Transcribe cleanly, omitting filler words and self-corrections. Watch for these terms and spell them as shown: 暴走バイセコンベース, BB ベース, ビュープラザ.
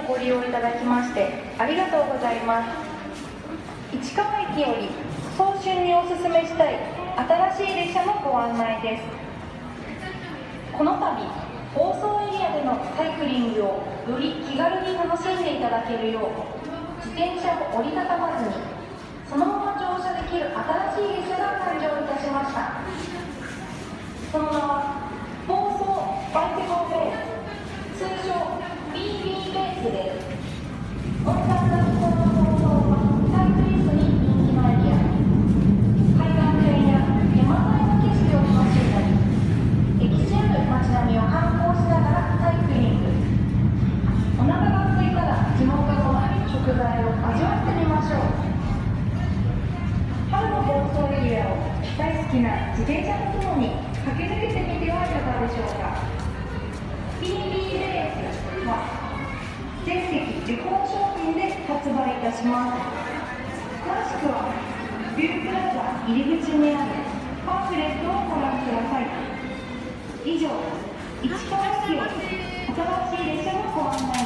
をご利用いただきましてありがとうございます。市川駅より早春におすすめしたい新しい列車のご案内です。この度放送エリアでのサイクリングをより気軽に楽しんでいただけるよう、自転車を折りたたまずにそのまま乗車できる新しい列車が誕生いたしました。その名は暴走バイセコンベース、通称 BB ベースです。温暖な気候の放送はサイクリストに人気のエリア、海岸線や山沿いの景色を楽しんだり、歴史ある街並みを観光しながらサイクリング。お腹が空いたら地元の食材を味わってみましょう。春の放送エリアを大好きな自転車とともに駆け抜けてみてはいかがでしょうか。 BB ベース全席受講商品で発売いたします。詳しくはビュープラザ入り口にあるパンフレットをご覧ください。以上、市川駅より新しい列車のご案内